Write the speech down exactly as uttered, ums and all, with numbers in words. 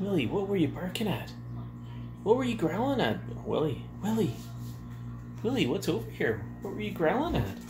Willie, what were you barking at? What were you growling at? Willie, Willie, Willie, what's over here? What were you growling at?